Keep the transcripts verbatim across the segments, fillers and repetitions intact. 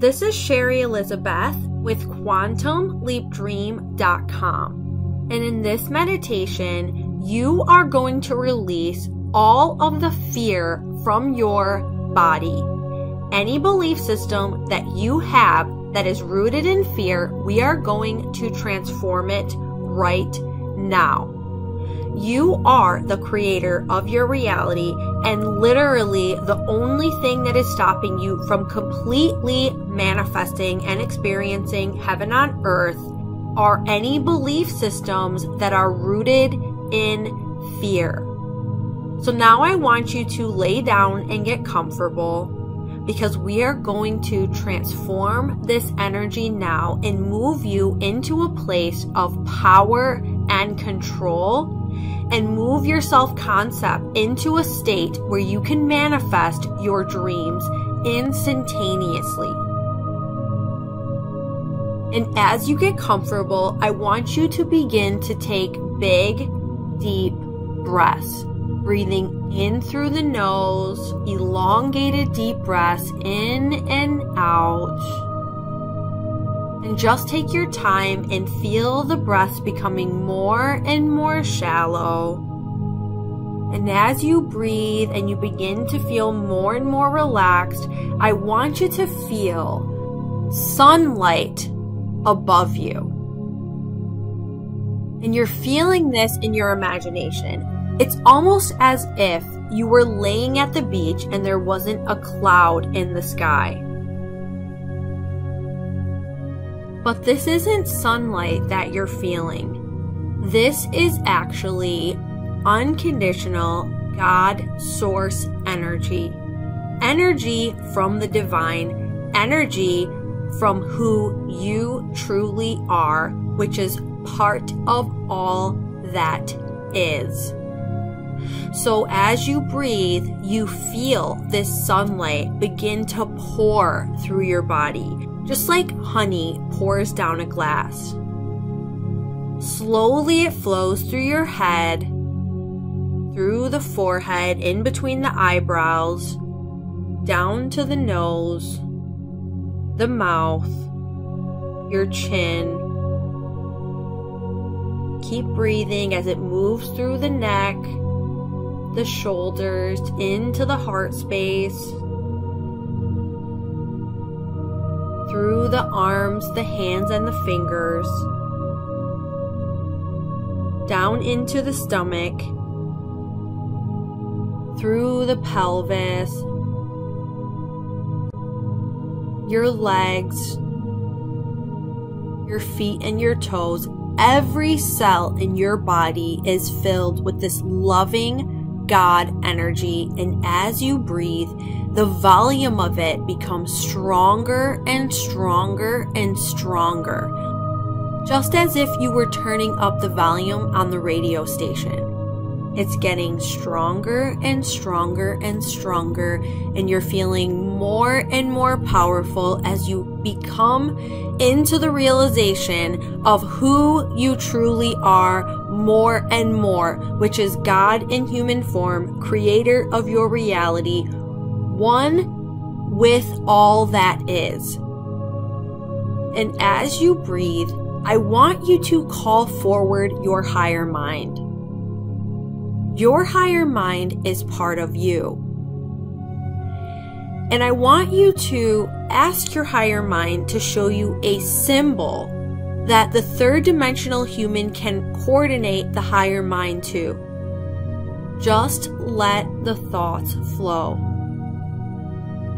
This is Sheri Elizabeth with Quantum Leap Dream dot com. And in this meditation, you are going to release all of the fear from your body. Any belief system that you have that is rooted in fear, we are going to transform it right now. You are the creator of your reality and literally the only thing that is stopping you from completely manifesting and experiencing heaven on earth are any belief systems that are rooted in fear. So now I want you to lay down and get comfortable because we are going to transform this energy now and move you into a place of power and control, and move your self-concept into a state where you can manifest your dreams instantaneously. And as you get comfortable, I want you to begin to take big, deep breaths. Breathing in through the nose, elongated deep breaths in and out. And just take your time and feel the breaths becoming more and more shallow. And as you breathe and you begin to feel more and more relaxed, I want you to feel sunlight above you. And you're feeling this in your imagination. It's almost as if you were laying at the beach and there wasn't a cloud in the sky. But this isn't sunlight that you're feeling. This is actually unconditional God source energy. Energy from the divine, energy from who you truly are, which is part of all that is. So as you breathe, you feel this sunlight begin to pour through your body. Just like honey pours down a glass. Slowly it flows through your head, through the forehead, in between the eyebrows, down to the nose, the mouth, your chin. Keep breathing as it moves through the neck, the shoulders, into the heart space. Through the arms, the hands, and the fingers, down into the stomach, through the pelvis, your legs, your feet, and your toes. Every cell in your body is filled with this loving God energy, and as you breathe, the volume of it becomes stronger and stronger and stronger, just as if you were turning up the volume on the radio station. It's getting stronger and stronger and stronger, and you're feeling more and more powerful as you become into the realization of who you truly are more and more, which is God in human form, creator of your reality, one with all that is. And as you breathe, I want you to call forward your higher mind. Your higher mind is part of you. And I want you to ask your higher mind to show you a symbol that the third dimensional human can coordinate the higher mind to. Just let the thoughts flow.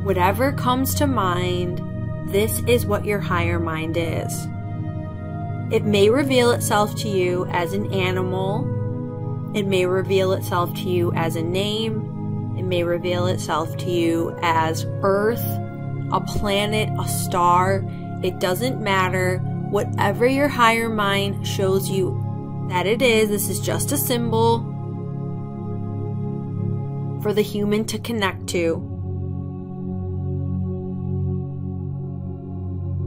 Whatever comes to mind, this is what your higher mind is. It may reveal itself to you as an animal. It may reveal itself to you as a name. It may reveal itself to you as Earth, a planet, a star. It doesn't matter. Whatever your higher mind shows you that it is, this is just a symbol for the human to connect to.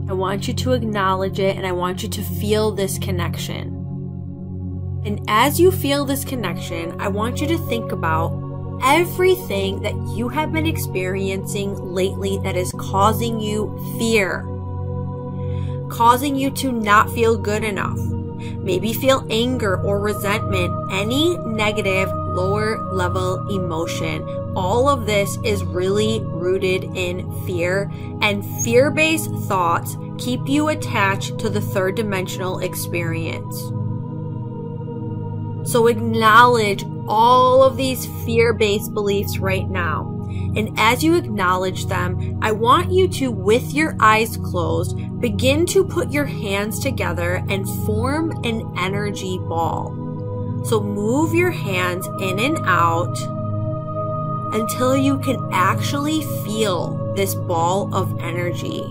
I want you to acknowledge it, and I want you to feel this connection. And as you feel this connection, I want you to think about everything that you have been experiencing lately that is causing you fear, causing you to not feel good enough, maybe feel anger or resentment, any negative lower level emotion. All of this is really rooted in fear, and fear-based thoughts keep you attached to the third dimensional experience. So acknowledge all of these fear-based beliefs right now. And as you acknowledge them, I want you to, with your eyes closed, begin to put your hands together and form an energy ball. So move your hands in and out until you can actually feel this ball of energy.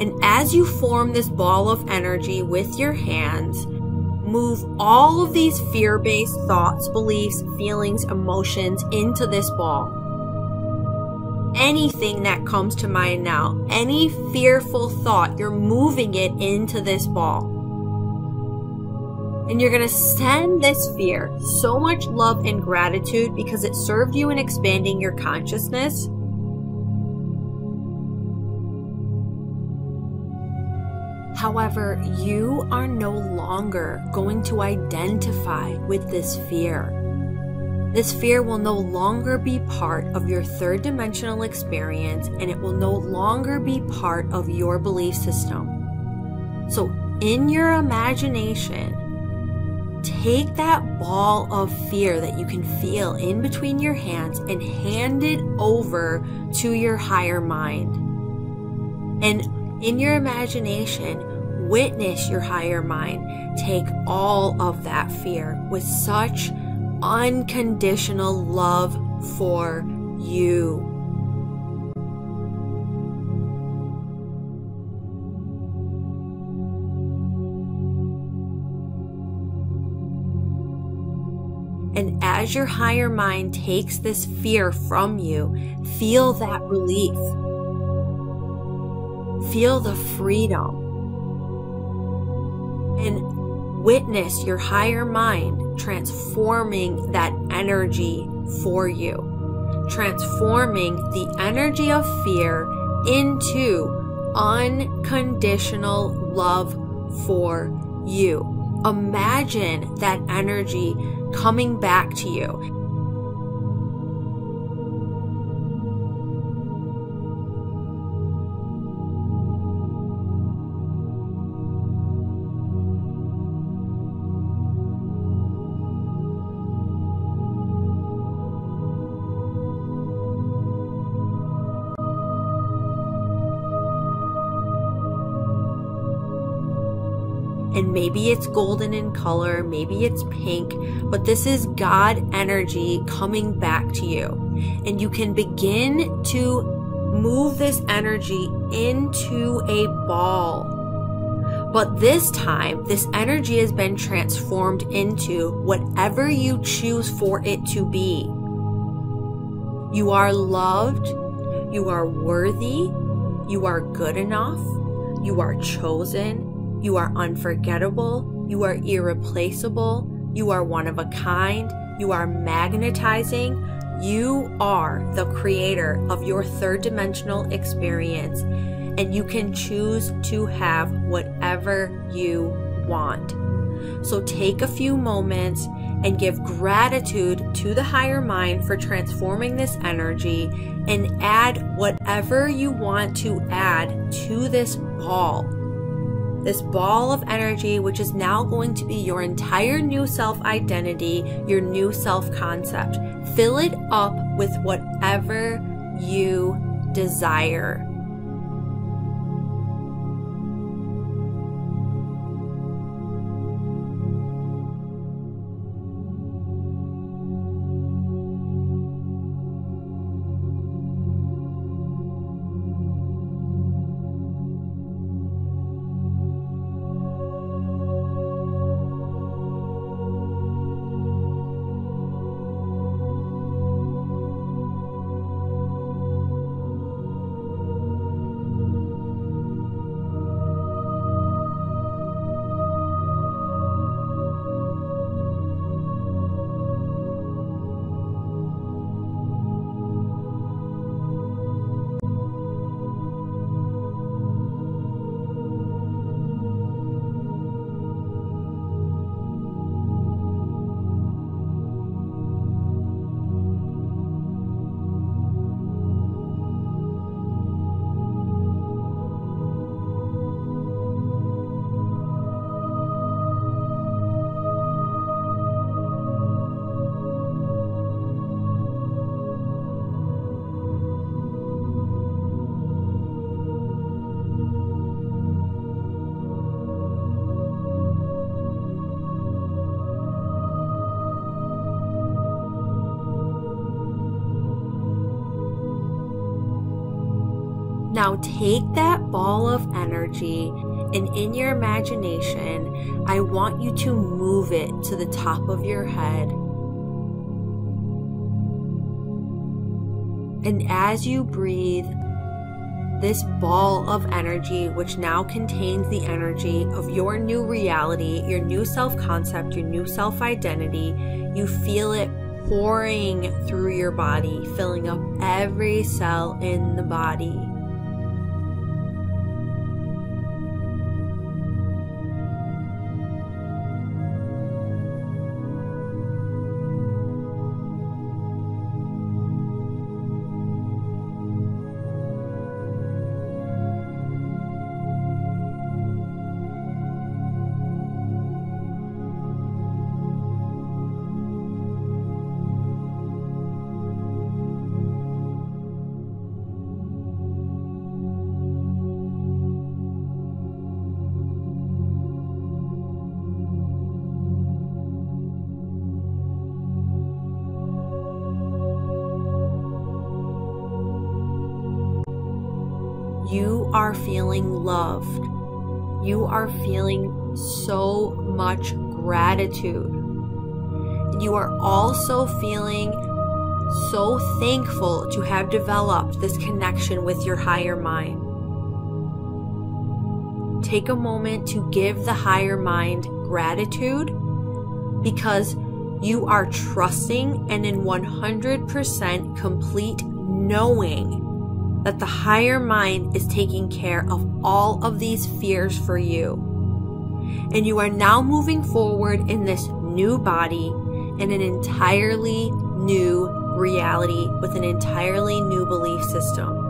And as you form this ball of energy with your hands, move all of these fear-based thoughts, beliefs, feelings, emotions into this ball. Anything that comes to mind now, any fearful thought, you're moving it into this ball. And you're going to send this fear so much love and gratitude because it served you in expanding your consciousness. However, you are no longer going to identify with this fear. This fear will no longer be part of your third dimensional experience, and it will no longer be part of your belief system. So in your imagination, take that ball of fear that you can feel in between your hands and hand it over to your higher mind. And in your imagination, witness your higher mind take all of that fear with such unconditional love for you. And as your higher mind takes this fear from you, feel that relief. Feel the freedom and witness your higher mind transforming that energy for you, transforming the energy of fear into unconditional love for you. Imagine that energy coming back to you. And maybe it's golden in color, maybe it's pink, but this is God energy coming back to you. And you can begin to move this energy into a ball. But this time, this energy has been transformed into whatever you choose for it to be. You are loved, you are worthy, you are good enough, you are chosen. You are unforgettable, you are irreplaceable, you are one of a kind, you are magnetizing, you are the creator of your third dimensional experience, and you can choose to have whatever you want. So take a few moments and give gratitude to the higher mind for transforming this energy and add whatever you want to add to this ball. This ball of energy, which is now going to be your entire new self-identity, your new self-concept. Fill it up with whatever you desire. Now take that ball of energy, and in your imagination, I want you to move it to the top of your head. And as you breathe, this ball of energy, which now contains the energy of your new reality, your new self-concept, your new self-identity, you feel it pouring through your body, filling up every cell in the body. You are feeling loved. You are feeling so much gratitude. You are also feeling so thankful to have developed this connection with your higher mind. Take a moment to give the higher mind gratitude, because you are trusting and in one hundred percent complete knowing that the higher mind is taking care of all of these fears for you. And you are now moving forward in this new body, in an entirely new reality, with an entirely new belief system.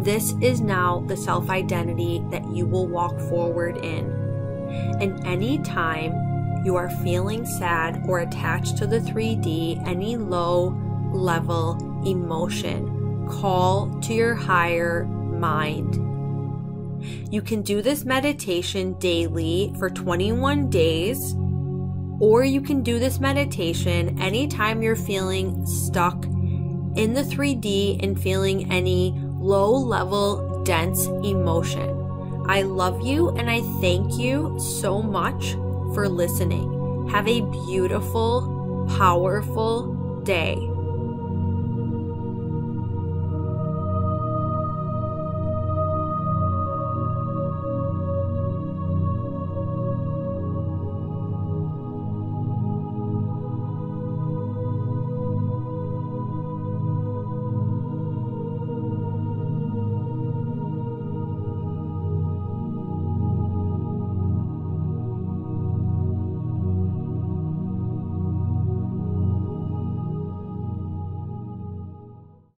This is now the self-identity that you will walk forward in. And any time you are feeling sad or attached to the three D, any low-level emotion, call to your higher mind. You can do this meditation daily for twenty-one days, or you can do this meditation anytime you're feeling stuck in the three D and feeling any low-level, dense emotion. I love you and I thank you so much for listening. Have a beautiful, powerful day.